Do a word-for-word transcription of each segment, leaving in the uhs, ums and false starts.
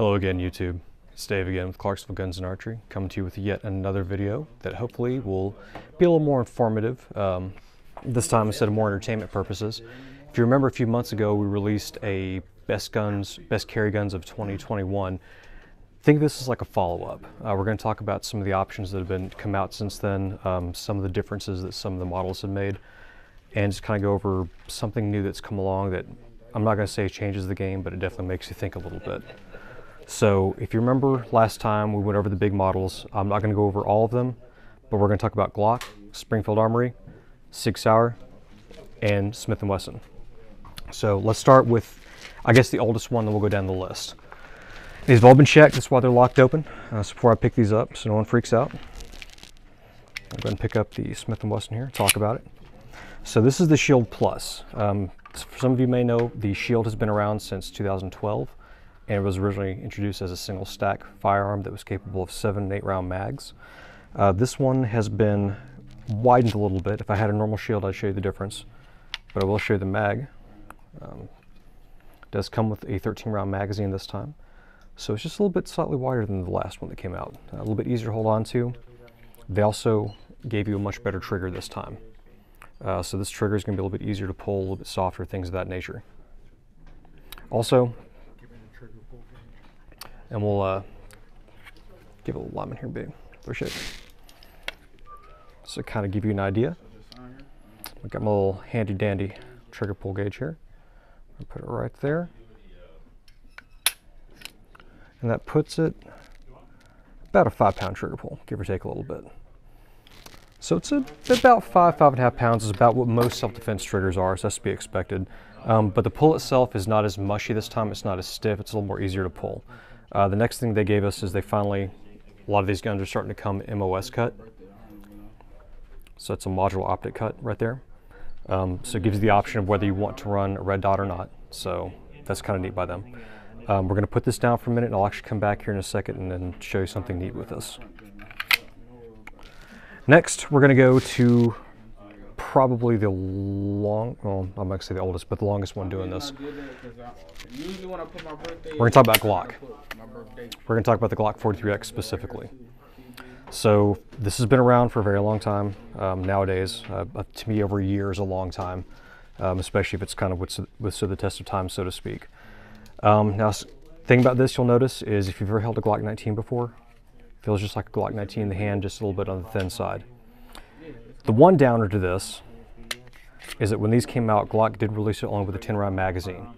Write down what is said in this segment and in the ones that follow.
Hello again, YouTube. It's Dave again with Clarksville Guns and Archery, coming to you with yet another video that hopefully will be a little more informative, um, this time instead of more entertainment purposes. If you remember a few months ago, we released a Best Guns, Best Carry Guns of twenty twenty-one. I think this is like a follow-up. Uh, we're going to talk about some of the options that have been come out since then, um, some of the differences that some of the models have made, and just kind of go over something new that's come along that I'm not going to say changes the game, but it definitely makes you think a little bit. So if you remember last time, we went over the big models. I'm not going to go over all of them, but we're going to talk about Glock, Springfield Armory, Sig Sauer, and Smith and Wesson. So let's start with, I guess, the oldest one, then we'll go down the list. These have all been checked. That's why they're locked open. Uh, so before I pick these up, so no one freaks out, I'll go ahead and pick up the Smith and Wesson here, talk about it. So this is the Shield Plus. Um, some of you may know the Shield has been around since two thousand twelve. And it was originally introduced as a single stack firearm that was capable of seven and eight round mags. Uh, this one has been widened a little bit. If I had a normal Shield, I'd show you the difference, but I will show you the mag. Um, it does come with a thirteen round magazine this time. So it's just a little bit slightly wider than the last one that came out. A little bit easier to hold on to. They also gave you a much better trigger this time. Uh, so this trigger is gonna be a little bit easier to pull, a little bit softer, things of that nature. Also, and we'll uh, give it a little lineman here, big. Appreciate it. So kind of give you an idea. I got my little handy dandy trigger pull gauge here. I'll put it right there. And that puts it about a five pound trigger pull, give or take a little bit. So it's a, about five, five and a half pounds is about what most self-defense triggers are, so that's to be expected. Um, but the pull itself is not as mushy this time, it's not as stiff, it's a little more easier to pull. Uh, the next thing they gave us is they finally, a lot of these guns are starting to come M O S cut. So it's a modular optic cut right there. Um, so it gives you the option of whether you want to run a red dot or not. So that's kind of neat by them. Um, we're gonna put this down for a minute and I'll actually come back here in a second and then show you something neat with this. Next, we're gonna go to probably the long, well, I'm not gonna say the oldest, but the longest one doing this. We're gonna talk about Glock. We're gonna talk about the Glock forty-three X specifically. So this has been around for a very long time. Um, nowadays, uh, to me, over a year is a long time, um, especially if it's kind of withstood the test of time, so to speak. Um, now, the thing about this you'll notice is if you've ever held a Glock nineteen before, feels just like a Glock nineteen in the hand, just a little bit on the thin side. The one downer to this is that when these came out, Glock did release it only with a ten round magazine.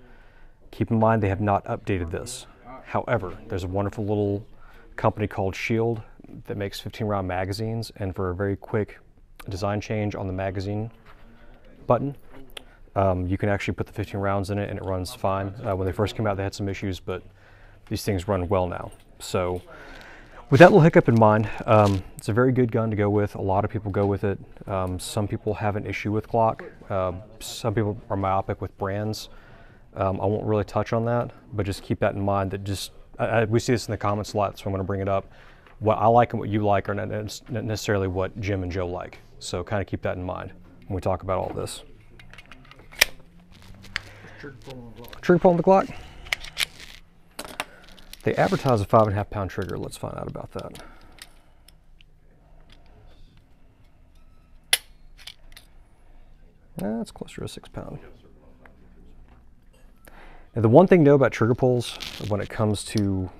Keep in mind, they have not updated this. However, there's a wonderful little company called Shield that makes fifteen round magazines, and for a very quick design change on the magazine button, um, you can actually put the fifteen rounds in it and it runs fine. Uh, when they first came out, they had some issues, but these things run well now. So, with that little hiccup in mind, um, it's a very good gun to go with. A lot of people go with it. Um, some people have an issue with Glock. Uh, some people are myopic with brands. Um, I won't really touch on that, but just keep that in mind. That just I, I, we see this in the comments a lot, so I'm going to bring it up. What I like and what you like are not necessarily what Jim and Joe like. So kind of keep that in mind when we talk about all this. Trigger pull on the Glock. They advertise a five and a half pound trigger. Let's find out about that. That's closer to a six pound. Now, the one thing to know about trigger pulls when it comes to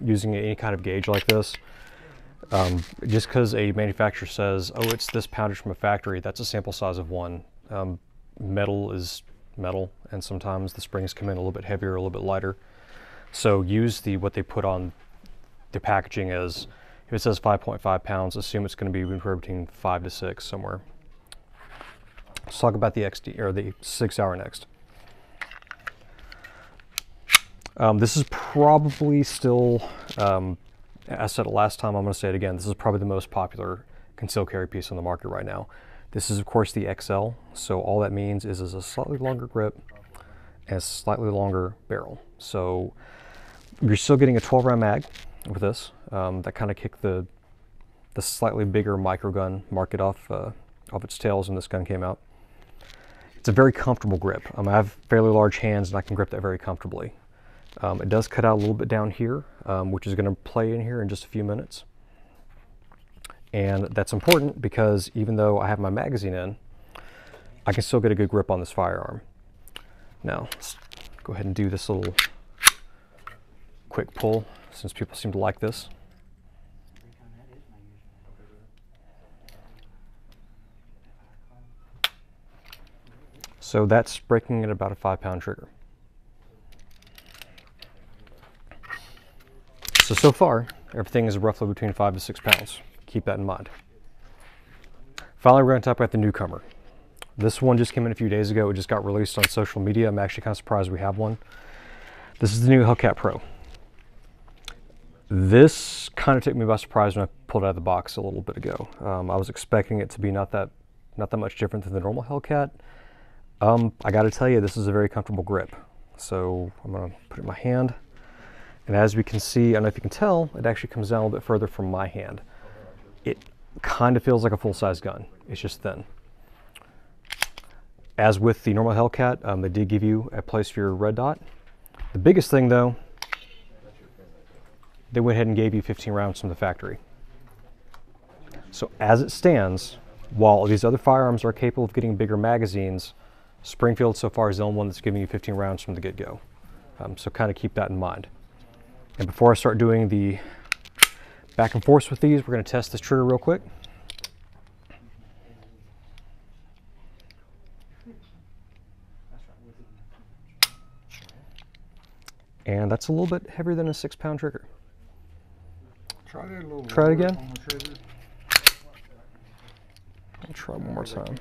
using any kind of gauge like this, um, just because a manufacturer says, oh, it's this poundage from a factory, that's a sample size of one. Um, metal is metal, and sometimes the springs come in a little bit heavier, a little bit lighter. So use the what they put on the packaging as, if it says five point five pounds, assume it's going to be between five to six somewhere. Let's talk about the X D or the Sig Sauer next. Um, this is probably still, um, I said it last time, I'm going to say it again. This is probably the most popular concealed carry piece on the market right now. This is of course the X L. So all that means is it's a slightly longer grip and a slightly longer barrel. So you're still getting a twelve round mag with this. Um, that kind of kicked the the slightly bigger micro gun market off uh, off its tails when this gun came out. It's a very comfortable grip. Um, I have fairly large hands and I can grip that very comfortably. Um, it does cut out a little bit down here, um, which is going to play in here in just a few minutes. And that's important because even though I have my magazine in, I can still get a good grip on this firearm. Now, let's go ahead and do this little quick pull since people seem to like this. So that's breaking at about a five pound trigger. So, so far, everything is roughly between five to six pounds. Keep that in mind. Finally, we're going to talk about the newcomer. This one just came in a few days ago. It just got released on social media. I'm actually kind of surprised we have one. This is the new Hellcat Pro. This kind of took me by surprise when I pulled it out of the box a little bit ago. Um, I was expecting it to be not that, not that much different than the normal Hellcat. Um, I got to tell you, this is a very comfortable grip. So I'm going to put it in my hand. And as we can see, I don't know if you can tell, it actually comes down a little bit further from my hand. It kind of feels like a full-size gun. It's just thin. As with the normal Hellcat, um, they did give you a place for your red dot. The biggest thing, though, they went ahead and gave you fifteen rounds from the factory. So as it stands, while these other firearms are capable of getting bigger magazines, Springfield so far is the only one that's giving you fifteen rounds from the get-go. Um, so kind of keep that in mind. And before I start doing the back and forth with these, we're going to test this trigger real quick. And that's a little bit heavier than a six pound trigger. Try it, a little try it again. On the I'll try one more time.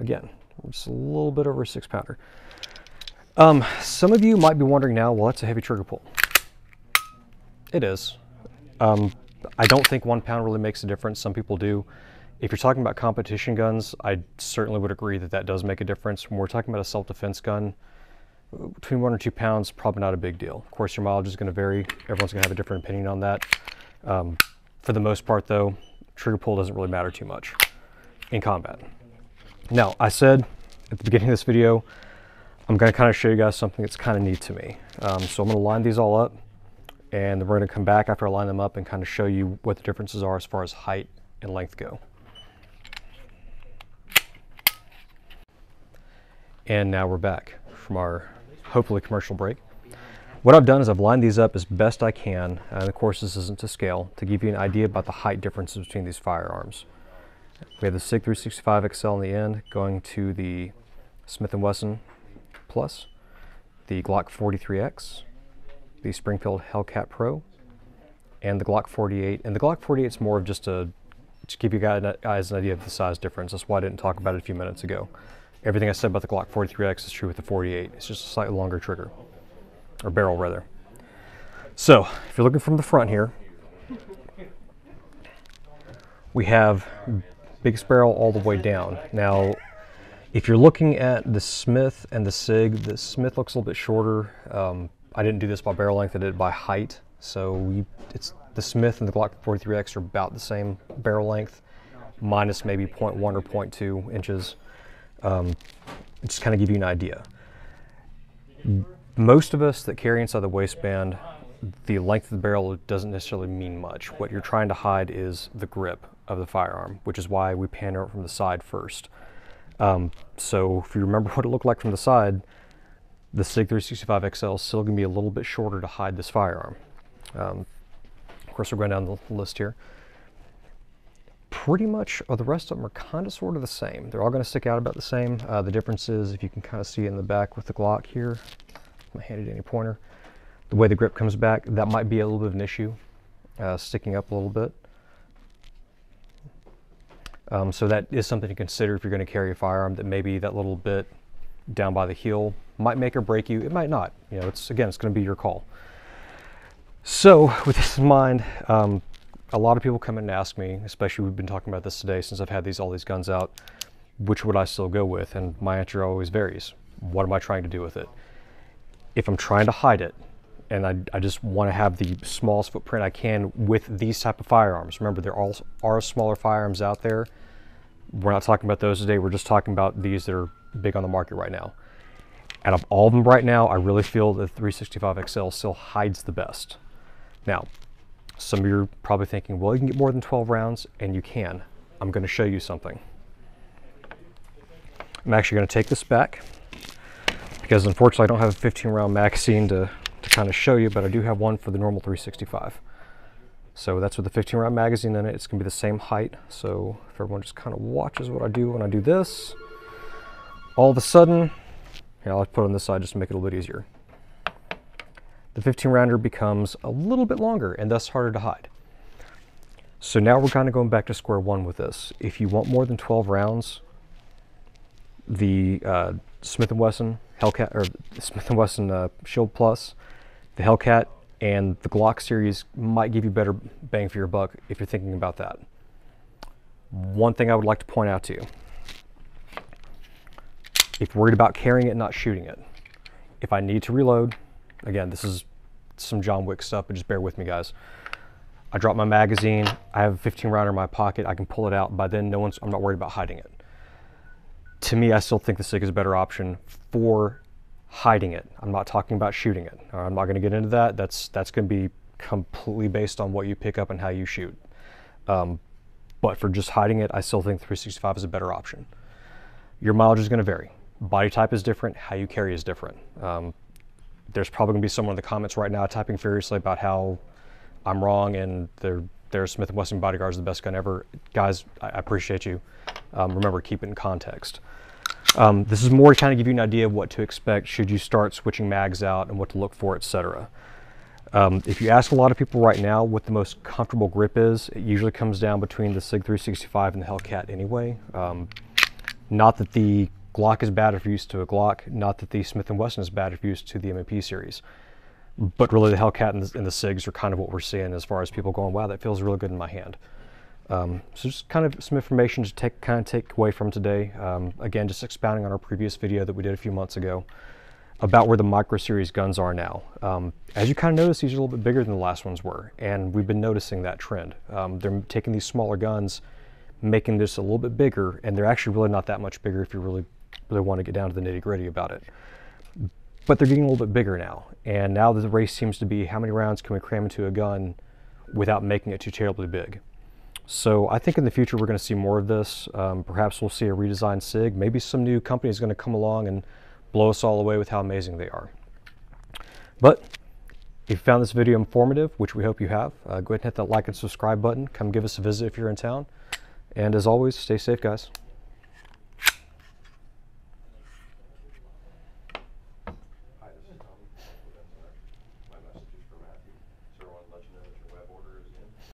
Again. Just a little bit over a six pounder. Um, some of you might be wondering now, well, that's a heavy trigger pull. It is. Um, I don't think one pound really makes a difference. Some people do. If you're talking about competition guns, I certainly would agree that that does make a difference. When we're talking about a self-defense gun, between one or two pounds, probably not a big deal. Of course, your mileage is going to vary. Everyone's going to have a different opinion on that. Um, for the most part, though, trigger pull doesn't really matter too much in combat. Now, I said at the beginning of this video, I'm going to kind of show you guys something that's kind of neat to me. Um, so I'm going to line these all up, and then we're going to come back after I line them up and kind of show you what the differences are as far as height and length go. And now we're back from our hopefully commercial break. What I've done is I've lined these up as best I can, and of course this isn't to scale, to give you an idea about the height differences between these firearms. We have the SIG three sixty-five X L in the end, going to the Smith and Wesson Plus, the Glock forty-three X, the Springfield Hellcat Pro, and the Glock forty-eight. And the Glock forty-eight is more of just a, to give you guys an idea of the size difference. That's why I didn't talk about it a few minutes ago. Everything I said about the Glock forty-three X is true with the forty-eight. It's just a slightly longer trigger, or barrel rather. So, if you're looking from the front here, we have biggest barrel all the way down. Now, if you're looking at the Smith and the SIG, the Smith looks a little bit shorter. Um, I didn't do this by barrel length, I did it by height. So we, it's the Smith and the Glock forty-three X are about the same barrel length, minus maybe zero point one or zero point two inches. Um, just kind of give you an idea. Most of us that carry inside the waistband, the length of the barrel doesn't necessarily mean much. What you're trying to hide is the grip of the firearm, which is why we pan out from the side first. Um, so if you remember what it looked like from the side, the SIG three sixty-five X L is still gonna be a little bit shorter to hide this firearm. Um, of course, we're going down the list here. Pretty much oh, the rest of them are kind of sort of the same. They're all gonna stick out about the same. Uh, the difference is, if you can kind of see in the back with the Glock here, I'm handed any pointer, the way the grip comes back, that might be a little bit of an issue, uh, sticking up a little bit. Um, so that is something to consider if you're going to carry a firearm, that maybe that little bit down by the heel might make or break you. It might not. You know, it's again, it's going to be your call. So with this in mind, um, a lot of people come in and ask me, especially we've been talking about this today since I've had these all these guns out, which would I still go with? And my answer always varies. What am I trying to do with it? If I'm trying to hide it, and I, I just want to have the smallest footprint I can with these type of firearms. Remember, there are smaller firearms out there. We're not talking about those today. We're just talking about these that are big on the market right now. Out of all of them right now, I really feel the three sixty-five X L still hides the best. Now, some of you are probably thinking, well, you can get more than twelve rounds, and you can. I'm going to show you something. I'm actually going to take this back because, unfortunately, I don't have a fifteen round magazine to, to kind of show you, but I do have one for the normal three sixty-five. So that's with the fifteen round magazine in it. It's going to be the same height. So if everyone just kind of watches what I do when I do this, all of a sudden, here, I'll put it on this side just to make it a little bit easier. The fifteen rounder becomes a little bit longer and thus harder to hide. So now we're kind of going back to square one with this. If you want more than twelve rounds, the uh, Smith and Wesson Hellcat, or the Smith and Wesson uh, Shield Plus, the Hellcat, and the Glock series might give you better bang for your buck if you're thinking about that. One thing I would like to point out to you, if you're worried about carrying it, not shooting it. If I need to reload, again, this is some John Wick stuff, but just bear with me, guys. I drop my magazine, I have a fifteen rounder in my pocket, I can pull it out. By then, no one's, I'm not worried about hiding it. To me, I still think the SIG is a better option for hiding it. I'm not talking about shooting it. I'm not going to get into that. That's that's going to be completely based on what you pick up and how you shoot. Um, but for just hiding it, I still think three sixty-five is a better option. Your mileage is going to vary. Body type is different. How you carry is different. Um, there's probably going to be someone in the comments right now typing furiously about how I'm wrong and their their Smith and Wesson Bodyguard is the best gun ever. Guys, I appreciate you. Um, remember, keep it in context. Um, this is more to kind of give you an idea of what to expect should you start switching mags out and what to look for, et cetera. Um, if you ask a lot of people right now what the most comfortable grip is, it usually comes down between the SIG three sixty-five and the Hellcat anyway. Um, not that the Glock is bad if you're used to a Glock, not that the Smith and Wesson is bad if you're used to the M and P series. But really the Hellcat and the, and the SIGs are kind of what we're seeing as far as people going, wow, that feels really good in my hand. Um, so just kind of some information to take, kind of take away from today. Um, again, just expounding on our previous video that we did a few months ago about where the micro series guns are now. Um, as you kind of notice, these are a little bit bigger than the last ones were, and we've been noticing that trend. Um, they're taking these smaller guns, making this a little bit bigger, and they're actually really not that much bigger if you really, really want to get down to the nitty gritty about it. But they're getting a little bit bigger now, and now the race seems to be how many rounds can we cram into a gun without making it too terribly big. So I think in the future we're going to see more of this. Um, perhaps we'll see a redesigned SIG. Maybe some new company is going to come along and blow us all away with how amazing they are. But if you found this video informative, which we hope you have, uh, go ahead and hit that like and subscribe button. Come give us a visit if you're in town. And as always, stay safe, guys.